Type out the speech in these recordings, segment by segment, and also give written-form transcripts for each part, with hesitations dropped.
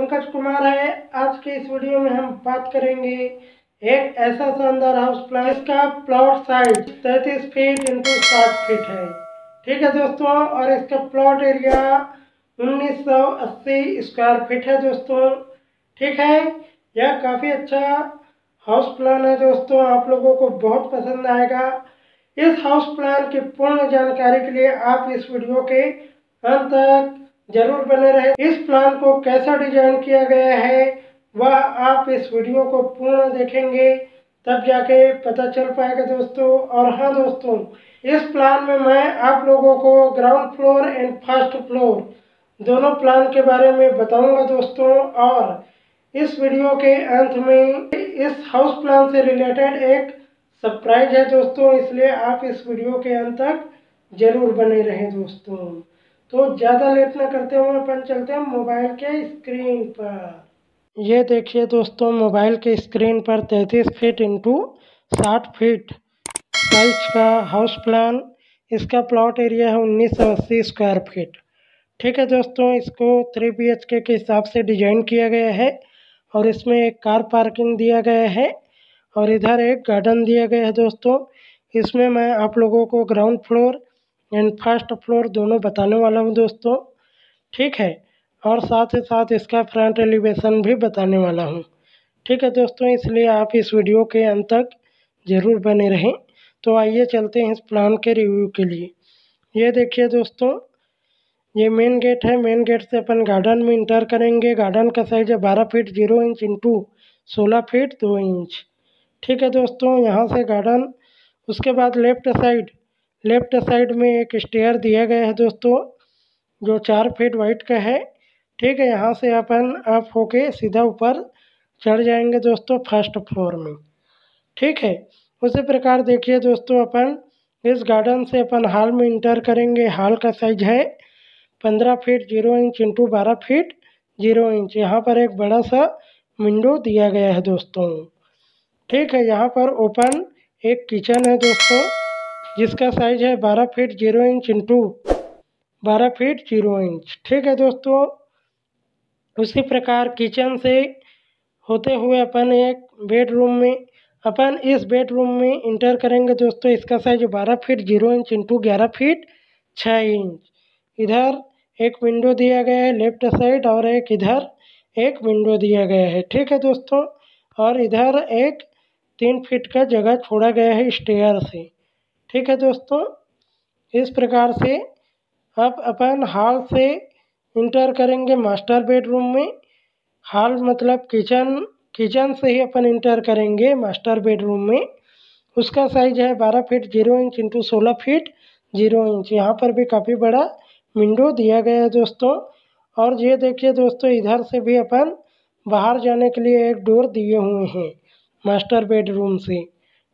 पंकज कुमार है। आज के इस वीडियो में हम बात करेंगे एक ऐसा शानदार हाउस प्लान जिसका plot size 33 feet into 60 feet है। ठीक है दोस्तों, और इसका प्लॉट एरिया 1980 स्क्वायर फीट है दोस्तों। ठीक है, यह काफ़ी अच्छा हाउस प्लान है दोस्तों, आप लोगों को बहुत पसंद आएगा। इस हाउस प्लान की पूर्ण जानकारी के लिए आप इस वीडियो के अंत तक जरूर बने रहे। इस प्लान को कैसा डिजाइन किया गया है वह आप इस वीडियो को पूर्ण देखेंगे तब जाके पता चल पाएगा दोस्तों। और हाँ दोस्तों, इस प्लान में मैं आप लोगों को ground floor and first floor दोनों प्लान के बारे में बताऊंगा दोस्तों। और इस वीडियो के अंत में इस हाउस प्लान से रिलेटेड एक सरप्राइज है दोस्तों, इसलिए आप इस वीडियो के अंत तक जरूर बने रहें दोस्तों। तो ज़्यादा लेट ना करते हुए अपन चलते हैं मोबाइल के स्क्रीन पर। ये देखिए दोस्तों, मोबाइल के स्क्रीन पर 33 फीट इंटू 60 फीट साइज का हाउस प्लान। इसका प्लॉट एरिया है 1980 स्क्वायर फीट। ठीक है दोस्तों, इसको 3 BHK के हिसाब से डिजाइन किया गया है और इसमें एक कार पार्किंग दिया गया है और इधर एक गार्डन दिया गया है दोस्तों। इसमें मैं आप लोगों को ground floor and first floor दोनों बताने वाला हूँ दोस्तों। ठीक है, और साथ ही साथ इसका फ्रंट एलिवेशन भी बताने वाला हूँ। ठीक है दोस्तों, इसलिए आप इस वीडियो के अंत तक ज़रूर बने रहें। तो आइए चलते हैं इस प्लान के रिव्यू के लिए। ये देखिए दोस्तों, ये मेन गेट है। मेन गेट से अपन गार्डन में इंटर करेंगे। गार्डन का साइज है 12 feet 0 inch into 16 feet 2 inch. ठीक है दोस्तों, यहाँ से गार्डन। उसके बाद लेफ्ट साइड में एक स्टेयर दिया गया है दोस्तों, जो 4 फीट वाइड का है। ठीक है, यहाँ से अपन अप होके सीधा ऊपर चढ़ जाएंगे दोस्तों फर्स्ट फ्लोर में। ठीक है, उसी प्रकार देखिए दोस्तों, अपन इस गार्डन से अपन हॉल में इंटर करेंगे। हॉल का साइज है 15 feet 0 inch into 12 feet 0 inch. यहाँ पर एक बड़ा सा विंडो दिया गया है दोस्तों। ठीक है, यहाँ पर ओपन एक किचन है दोस्तों, जिसका साइज है 12 feet 0 inch into 12 feet 0 inch. ठीक है दोस्तों, उसी प्रकार किचन से होते हुए अपन एक बेडरूम में, अपन इस बेडरूम में इंटर करेंगे दोस्तों। इसका size 12 feet 0 inch into 11 feet 6 inch. इधर एक विंडो दिया गया है लेफ्ट साइड और एक इधर एक विंडो दिया गया है। ठीक है दोस्तों, और इधर एक 3 फीट का जगह छोड़ा गया है स्टेयर से। ठीक है दोस्तों, इस प्रकार से अब अपन हॉल से इंटर करेंगे मास्टर बेडरूम में। हॉल मतलब किचन से ही अपन इंटर करेंगे मास्टर बेडरूम में। उसका साइज है 12 feet 0 inch into 16 feet 0 inch. यहाँ पर भी काफ़ी बड़ा विंडो दिया गया है दोस्तों। और ये देखिए दोस्तों, इधर से भी अपन बाहर जाने के लिए एक डोर दिए हुए हैं मास्टर बेडरूम से।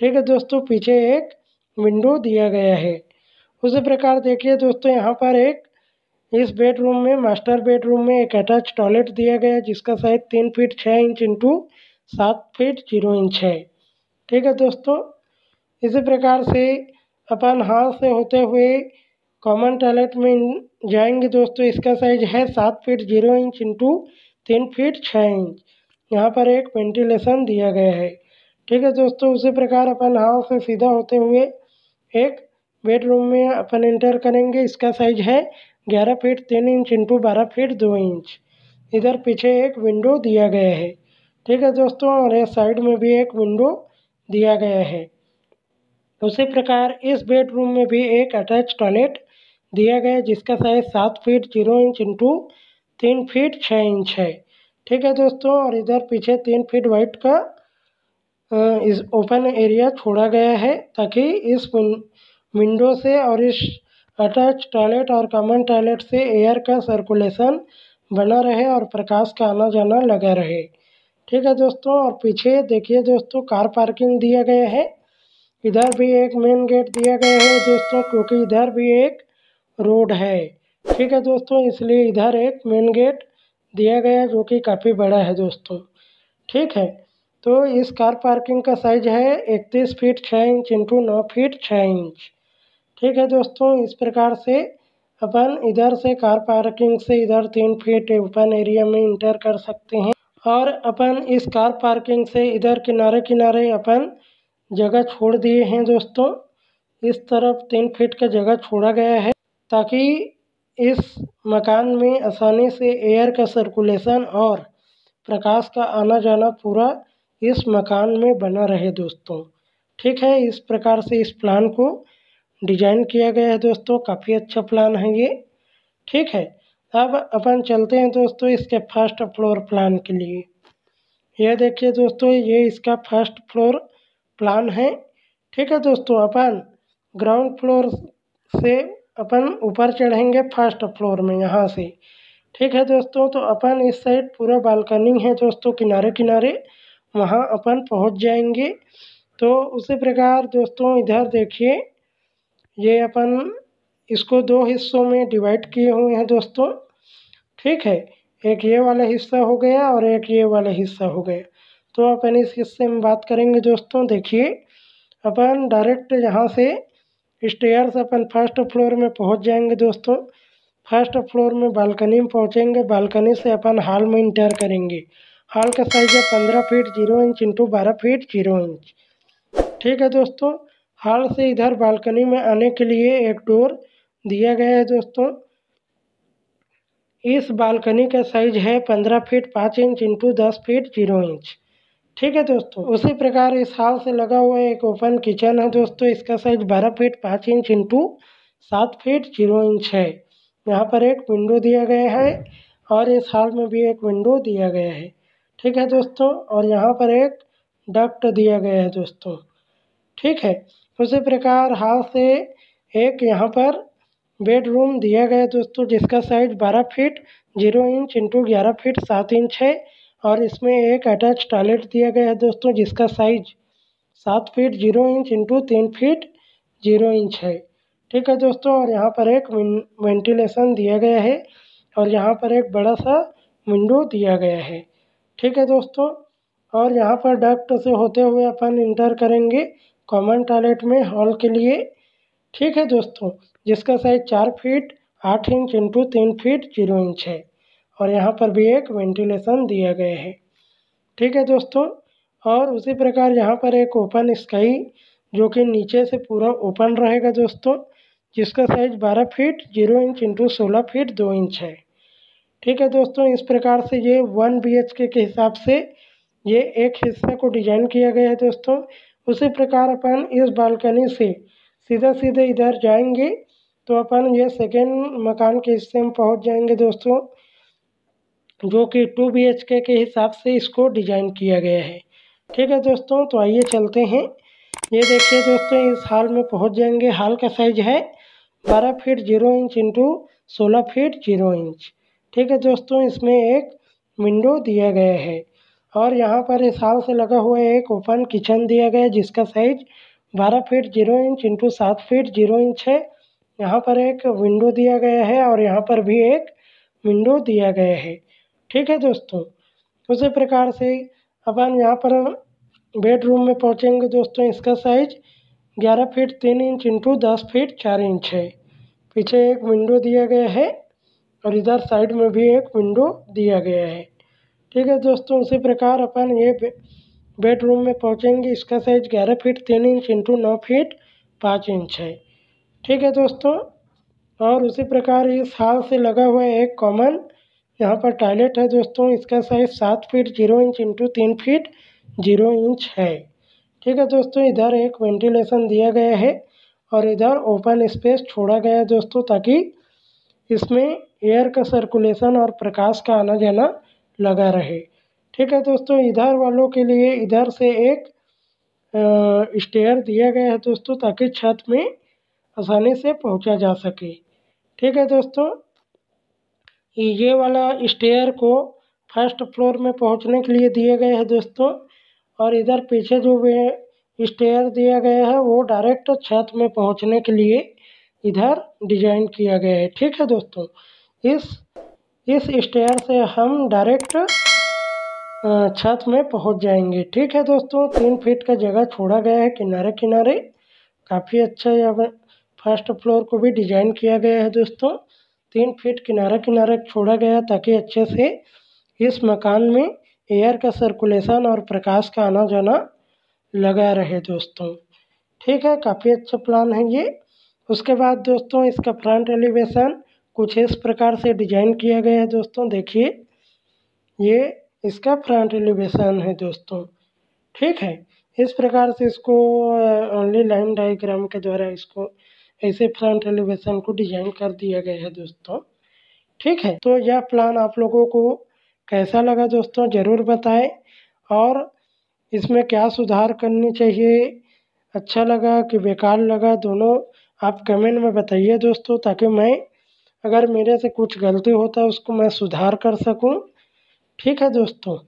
ठीक है दोस्तों, पीछे एक विंडो दिया गया है। उसी प्रकार देखिए दोस्तों, यहाँ पर एक इस बेडरूम में, मास्टर बेडरूम में एक अटैच टॉयलेट दिया गया है, जिसका size 3 feet 6 inch into 7 feet 0 inch है। ठीक है दोस्तों, इसी प्रकार से अपन हाथ से होते हुए कॉमन टॉयलेट में जाएंगे दोस्तों। इसका साइज है 7 feet 0 inch into 3 feet 6 inch. यहाँ पर एक वेंटिलेशन दिया गया है। ठीक है दोस्तों, उसी प्रकार अपन हाथ से सीधा होते हुए एक बेडरूम में अपन इंटर करेंगे। इसका साइज है 11 feet 3 inch into 12 feet 2 inch. इधर पीछे एक विंडो दिया गया है। ठीक है दोस्तों, और इस साइड में भी एक विंडो दिया गया है। उसी प्रकार इस बेडरूम में भी एक अटैच टॉयलेट दिया गया है, जिसका size 7 feet 0 inch into 3 feet 6 inch है। ठीक है दोस्तों, और इधर पीछे 3 फीट वाइड का इस ओपन एरिया छोड़ा गया है, ताकि इस विंडो से और इस अटैच टॉयलेट और कॉमन टॉयलेट से एयर का सर्कुलेशन बना रहे और प्रकाश का आना जाना लगा रहे। ठीक है दोस्तों, और पीछे देखिए दोस्तों, कार पार्किंग दिया गया है। इधर भी एक मेन गेट दिया गया है दोस्तों, क्योंकि इधर भी एक रोड है। ठीक है दोस्तों, इसलिए इधर एक मेन गेट दिया गया है, जो कि काफ़ी बड़ा है दोस्तों। ठीक है, तो इस कार पार्किंग का साइज है 31 feet 6 inch into 9 feet 6 inch. ठीक है दोस्तों, इस प्रकार से अपन इधर से कार पार्किंग से इधर 3 फीट ओपन एरिया में इंटर कर सकते हैं और अपन इस कार पार्किंग से इधर किनारे किनारे अपन जगह छोड़ दिए हैं दोस्तों। इस तरफ 3 फीट का जगह छोड़ा गया है ताकि इस मकान में आसानी से एयर का सर्कुलेशन और प्रकाश का आना जाना पूरा इस मकान में बना रहे दोस्तों। ठीक है, इस प्रकार से इस प्लान को डिजाइन किया गया है दोस्तों। काफ़ी अच्छा प्लान है ये। ठीक है, अब अपन चलते हैं दोस्तों इसके फर्स्ट फ्लोर प्लान के लिए। यह देखिए दोस्तों, ये इसका फर्स्ट फ्लोर प्लान है। ठीक है दोस्तों, अपन ग्राउंड फ्लोर से अपन ऊपर चढ़ेंगे फर्स्ट फ्लोर में यहाँ से। ठीक है दोस्तों, तो अपन इस साइड पूरा बालकनी है दोस्तों, किनारे किनारे वहाँ अपन पहुँच जाएंगे। तो उसी प्रकार दोस्तों इधर देखिए, ये अपन इसको 2 हिस्सों में डिवाइड किए हुए हैं दोस्तों। ठीक है, एक ये वाला हिस्सा हो गया और एक ये वाला हिस्सा हो गया। तो अपन इस हिस्से में बात करेंगे दोस्तों। देखिए अपन डायरेक्ट यहाँ से स्टेयर्स अपन फर्स्ट फ्लोर में पहुँच जाएंगे दोस्तों। फर्स्ट फ्लोर में बालकनी में पहुँचेंगे, बालकनी से अपन हॉल में इंटर करेंगे। हॉल का साइज़ है 15 फीट 0 इंच × 12 फीट 0 इंच। ठीक है दोस्तों, हॉल से इधर बालकनी में आने के लिए एक डोर दिया गया है दोस्तों। इस बालकनी का साइज़ है 15 फीट 5 इंच × 10 फीट 0 इंच। ठीक है दोस्तों, उसी प्रकार इस हॉल से लगा हुआ एक ओपन किचन है दोस्तों। इसका size 12 feet 5 inch × 7 feet 0 inch है। यहाँ पर एक विंडो दिया गया है और इस हॉल में भी एक विंडो दिया गया है। ठीक है दोस्तों, और यहाँ पर एक डक्ट दिया गया है दोस्तों। ठीक है, उसी प्रकार हॉल से एक यहाँ पर बेडरूम दिया गया है दोस्तों, जिसका size 12 feet 0 inch × 11 feet 7 inch है और इसमें एक अटैच टॉयलेट दिया गया है दोस्तों, जिसका size 7 feet 0 inch × 3 feet 0 inch है। ठीक है दोस्तों, और यहाँ पर एक वेंटिलेशन दिया गया है और यहाँ पर एक बड़ा सा विंडो दिया गया है। ठीक है दोस्तों, और यहाँ पर डक्ट से होते हुए अपन इंटर करेंगे कॉमन टॉयलेट में हॉल के लिए। ठीक है दोस्तों, जिसका size 4 feet 8 inch × 3 feet 0 inch है और यहाँ पर भी एक वेंटिलेशन दिया गया है। ठीक है दोस्तों, और उसी प्रकार यहाँ पर एक ओपन स्काई जो कि नीचे से पूरा ओपन रहेगा दोस्तों, जिसका size 12 feet 0 inch × 16 feet 2 inch है। ठीक है दोस्तों, इस प्रकार से ये 1 BHK के हिसाब से ये एक हिस्सा को डिजाइन किया गया है दोस्तों। उसी प्रकार अपन इस बालकनी से सीधा सीधे इधर जाएंगे तो अपन ये सेकेंड मकान के हिस्से में पहुँच जाएंगे दोस्तों, जो कि 2 BHK के हिसाब से इसको डिज़ाइन किया गया है। ठीक है दोस्तों, तो आइए चलते हैं। ये देखिए दोस्तों, इस हॉल में पहुंच जाएंगे। हॉल का साइज है 12 फीट 0 इंच × 16 फीट 0 इंच। ठीक है दोस्तों, इसमें एक विंडो दिया गया है और यहाँ पर इस हॉल से लगा हुआ एक ओपन किचन दिया गया है, जिसका size 12 feet 0 inch × 7 feet 0 inch है। यहाँ पर एक विंडो दिया गया है और यहाँ पर भी एक विंडो दिया गया है। ठीक है दोस्तों, उसी प्रकार से अपन यहाँ पर बेडरूम में पहुँचेंगे दोस्तों। इसका size 11 feet 3 inch × 10 feet 4 inch है। पीछे एक विंडो दिया गया है और इधर साइड में भी एक विंडो दिया गया है। ठीक है दोस्तों, उसी प्रकार अपन ये बेडरूम में पहुँचेंगे। इसका size 11 feet 3 inch × 9 feet 5 inch है। ठीक है दोस्तों, और उसी प्रकार इस हॉल से लगा हुआ एक कॉमन यहाँ पर टॉयलेट है दोस्तों। इसका size 7 feet 0 inch × 3 feet 0 inch है। ठीक है दोस्तों, इधर एक वेंटिलेशन दिया गया है और इधर ओपन स्पेस छोड़ा गया है दोस्तों, ताकि इसमें एयर का सर्कुलेशन और प्रकाश का आना जाना लगा रहे। ठीक है दोस्तों, इधर वालों के लिए इधर से एक स्टेयर दिया गया है दोस्तों, ताकि छत में आसानी से पहुँचा जा सके। ठीक है दोस्तों, ये वाला स्टेयर को फर्स्ट फ्लोर में पहुंचने के लिए दिया गया है दोस्तों, और इधर पीछे जो स्टेयर दिया गया है वो डायरेक्ट छत में पहुंचने के लिए इधर डिजाइन किया गया है। ठीक है दोस्तों, इस स्टेयर से हम डायरेक्ट छत में पहुंच जाएंगे। ठीक है दोस्तों, 3 फीट का जगह छोड़ा गया है किनारे किनारे। काफ़ी अच्छा यह फर्स्ट फ्लोर को भी डिजाइन किया गया है दोस्तों। 3 फीट किनारा किनारा छोड़ा गया ताकि अच्छे से इस मकान में एयर का सर्कुलेशन और प्रकाश का आना जाना लगा रहे दोस्तों। ठीक है, काफ़ी अच्छा प्लान है ये। उसके बाद दोस्तों इसका फ्रंट एलिवेशन कुछ इस प्रकार से डिजाइन किया गया है दोस्तों। देखिए ये इसका फ्रंट एलिवेशन है दोस्तों। ठीक है, इस प्रकार से इसको ओनली लाइन डायग्राम के द्वारा इसको ऐसे फ्रंट एलिवेशन को डिजाइन कर दिया गया है दोस्तों। ठीक है, तो यह प्लान आप लोगों को कैसा लगा दोस्तों ज़रूर बताएं, और इसमें क्या सुधार करनी चाहिए, अच्छा लगा कि बेकार लगा, दोनों आप कमेंट में बताइए दोस्तों, ताकि मैं अगर मेरे से कुछ गलती होता है उसको मैं सुधार कर सकूं। ठीक है दोस्तों,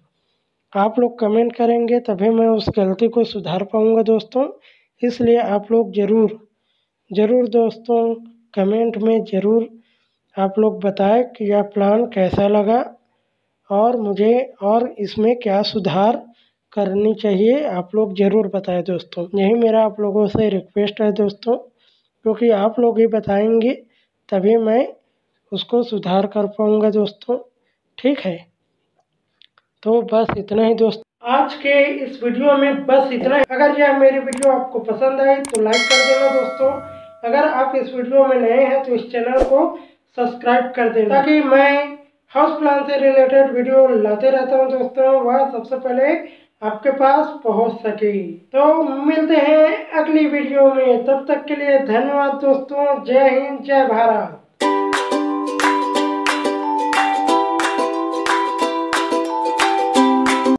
आप लोग कमेंट करेंगे तभी मैं उस गलती को सुधार पाऊंगा दोस्तों। इसलिए आप लोग ज़रूर दोस्तों कमेंट में ज़रूर आप लोग बताएं कि यह प्लान कैसा लगा और मुझे और इसमें क्या सुधार करनी चाहिए, आप लोग ज़रूर बताएं दोस्तों। यही मेरा आप लोगों से रिक्वेस्ट है दोस्तों, क्योंकि आप लोग ही बताएंगे तभी मैं उसको सुधार कर पाऊँगा दोस्तों। ठीक है, तो बस इतना ही दोस्तों, आज के इस वीडियो में बस इतना ही। अगर यह मेरी वीडियो आपको पसंद आई तो लाइक कर देना दोस्तों। अगर आप इस वीडियो में नए हैं तो इस चैनल को सब्सक्राइब कर देना, ताकि मैं हाउस प्लान से रिलेटेड वीडियो लाते रहता हूं दोस्तों, वह सबसे पहले आपके पास पहुंच सके। तो मिलते हैं अगली वीडियो में, तब तक के लिए धन्यवाद दोस्तों। जय हिंद, जय भारत।